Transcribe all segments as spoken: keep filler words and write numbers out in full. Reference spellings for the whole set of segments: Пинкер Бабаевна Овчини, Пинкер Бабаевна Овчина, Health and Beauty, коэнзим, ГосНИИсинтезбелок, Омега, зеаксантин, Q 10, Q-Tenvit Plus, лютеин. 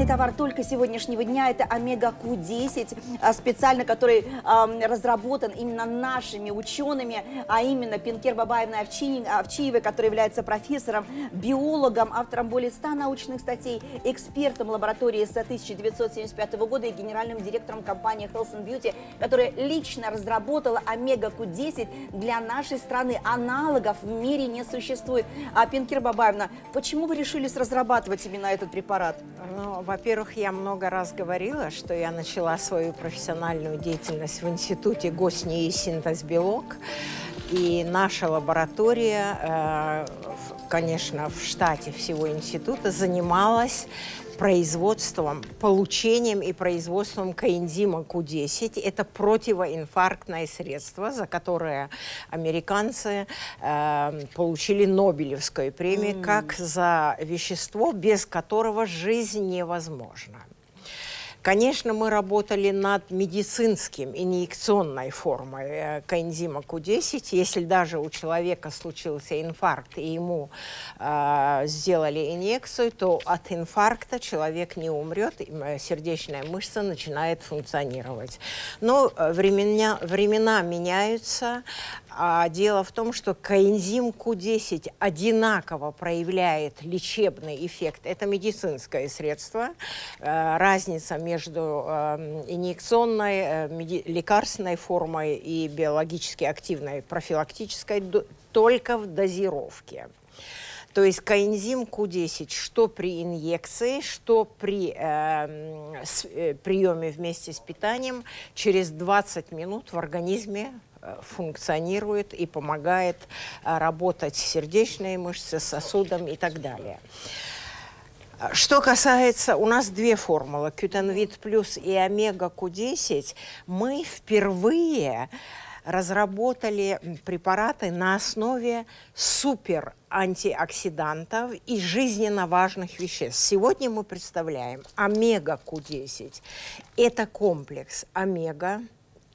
Главный товар только сегодняшнего дня – это Омега Q десять, специально который э, разработан именно нашими учеными, а именно Пинкер Бабаевна Овчини, Овчиевой, которая является профессором, биологом, автором более ста научных статей, экспертом лаборатории с тысяча девятьсот семьдесят пятого года и генеральным директором компании Health and Beauty, которая лично разработала Омега Q десять для нашей страны. Аналогов в мире не существует. А Пинкер Бабаевна, почему вы решились разрабатывать именно этот препарат? Ну, во-первых, я много раз говорила, что я начала свою профессиональную деятельность в институте ГосНИИсинтезбелок. И наша лаборатория, конечно, в штате всего института занималась производством, получением и производством коэнзима Q десять. Это противоинфарктное средство, за которое американцы э, получили Нобелевскую премию, mm. как за вещество, без которого жизнь невозможна. Конечно, мы работали над медицинским инъекционной формой коэнзима Q десять. Если даже у человека случился инфаркт и ему э, сделали инъекцию, то от инфаркта человек не умрет, сердечная мышца начинает функционировать. Но времена, времена меняются. А дело в том, что коэнзим Q десять одинаково проявляет лечебный эффект. Это медицинское средство. Разница между инъекционной, лекарственной формой и биологически активной профилактической только в дозировке. То есть коэнзим Q десять, что при инъекции, что при э, с, э, приеме вместе с питанием, через двадцать минут в организме функционирует и помогает работать сердечные мышцы, сосудам и так далее. Что касается, у нас две формулы, Q-Tenvit Plus и Омега Q десять, мы впервые разработали препараты на основе супер антиоксидантов и жизненно важных веществ. Сегодня мы представляем Омега Q десять. Это комплекс омега,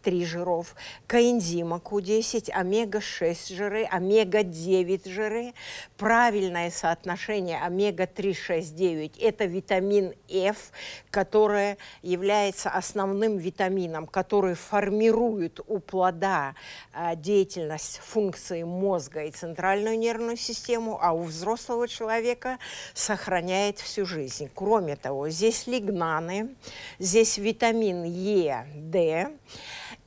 три жиров, коэнзима Q десять, омега шесть жиры, омега девять жиры. Правильное соотношение омега три, шесть, девять – это витамин F, который является основным витамином, который формирует у плода деятельность функции мозга и центральную нервную систему, а у взрослого человека сохраняет всю жизнь. Кроме того, здесь лигнаны, здесь витамин Е, Д.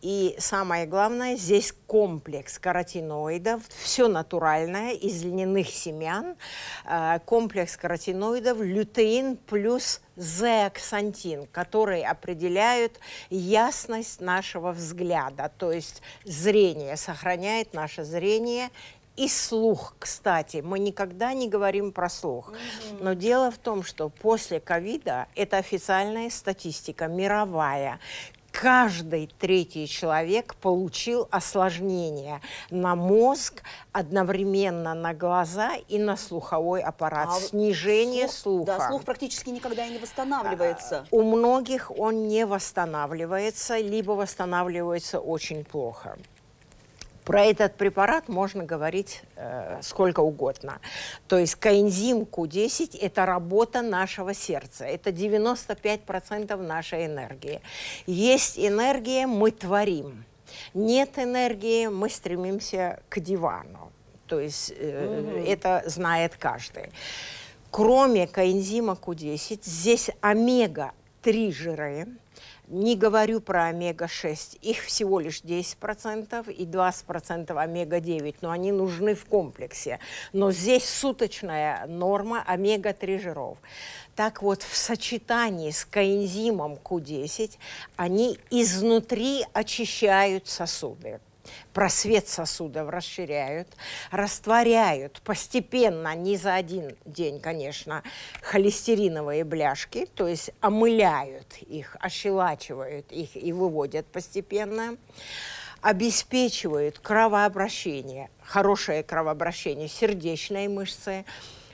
И самое главное, здесь комплекс каротиноидов, все натуральное, из льняных семян, комплекс каротиноидов, лютеин плюс зеаксантин, которые определяют ясность нашего взгляда, то есть зрение, сохраняет наше зрение. И слух, кстати, мы никогда не говорим про слух. Mm-hmm. Но дело в том, что после ковида, это официальная статистика, мировая, каждый третий человек получил осложнение на мозг, одновременно на глаза и на слуховой аппарат. А Снижение слух, слуха. Да, слух практически никогда и не восстанавливается. У многих он не восстанавливается, либо восстанавливается очень плохо. Про этот препарат можно говорить э, сколько угодно. То есть коэнзим Q десять – это работа нашего сердца. Это девяносто пять процентов нашей энергии. Есть энергия – мы творим. Нет энергии – мы стремимся к дивану. То есть э, mm-hmm. это знает каждый. Кроме коэнзима Q десять, здесь омега три жиры. Не говорю про омега шесть, их всего лишь десять процентов и двадцать процентов омега девять, но они нужны в комплексе. Но здесь суточная норма омега три жиров. Так вот, в сочетании с коэнзимом Q десять они изнутри очищают сосуды. Просвет сосудов расширяют, растворяют постепенно, не за один день, конечно, холестериновые бляшки, то есть омыляют их, ощелачивают их и выводят постепенно, обеспечивают кровообращение, хорошее кровообращение сердечной мышцы,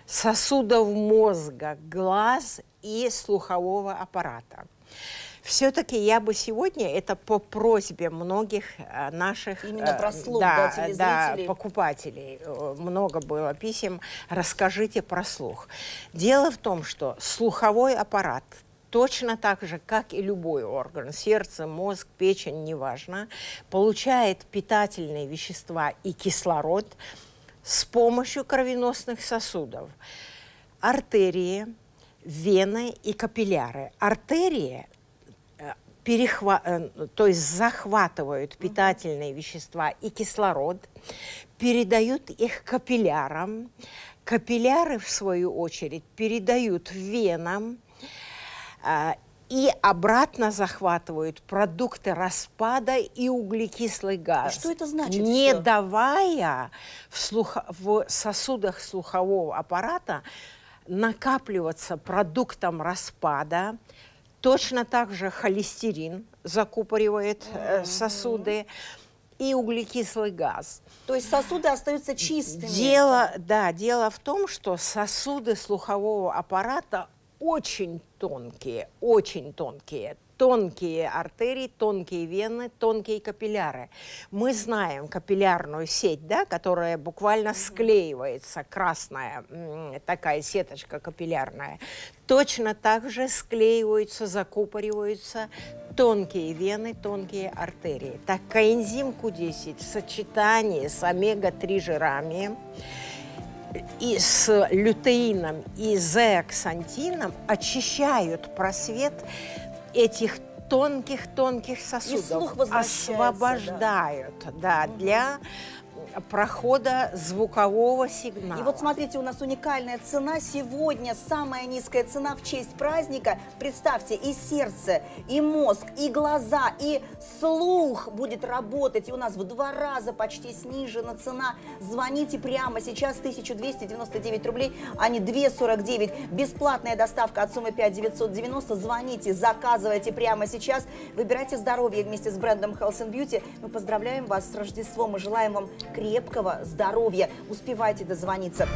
сосудов мозга, глаз и слухового аппарата. Все-таки я бы сегодня, это по просьбе многих наших слух, да, да, да, покупателей, много было писем, расскажите про слух. Дело в том, что слуховой аппарат точно так же, как и любой орган, сердце, мозг, печень, неважно, получает питательные вещества и кислород с помощью кровеносных сосудов. Артерии, вены и капилляры. Артерии перехва... то есть захватывают питательные вещества и кислород, передают их капиллярам. Капилляры, в свою очередь, передают венам и обратно захватывают продукты распада и углекислый газ. А что это значит? Не все? давая в, слух... в сосудах слухового аппарата накапливаться продуктом распада. Точно так же холестерин закупоривает mm-hmm. сосуды и углекислый газ. То есть сосуды остаются чистыми? Дело, да, дело в том, что сосуды слухового аппарата очень тонкие, очень тонкие. Тонкие артерии, тонкие вены, тонкие капилляры. Мы знаем капиллярную сеть, да, которая буквально склеивается, красная такая сеточка капиллярная. Точно так же склеиваются, закупориваются тонкие вены, тонкие артерии. Так коэнзим Q десять в сочетании с омега три жирами и с лютеином и зеоксантином очищают просвет этих тонких-тонких сосудов, освобождают, да, да, для прохода звукового сигнала. И вот смотрите, у нас уникальная цена сегодня, самая низкая цена в честь праздника. Представьте, и сердце, и мозг, и глаза, и слух будет работать. И у нас в два раза почти снижена цена. Звоните прямо сейчас, тысяча двести девяносто девять рублей, а не двести сорок девять. Бесплатная доставка от суммы пять тысяч девятьсот девяносто. Звоните, заказывайте прямо сейчас. Выбирайте здоровье вместе с брендом Health and Beauty. Мы поздравляем вас с Рождеством и желаем вам крепкого здоровья. Успевайте дозвониться.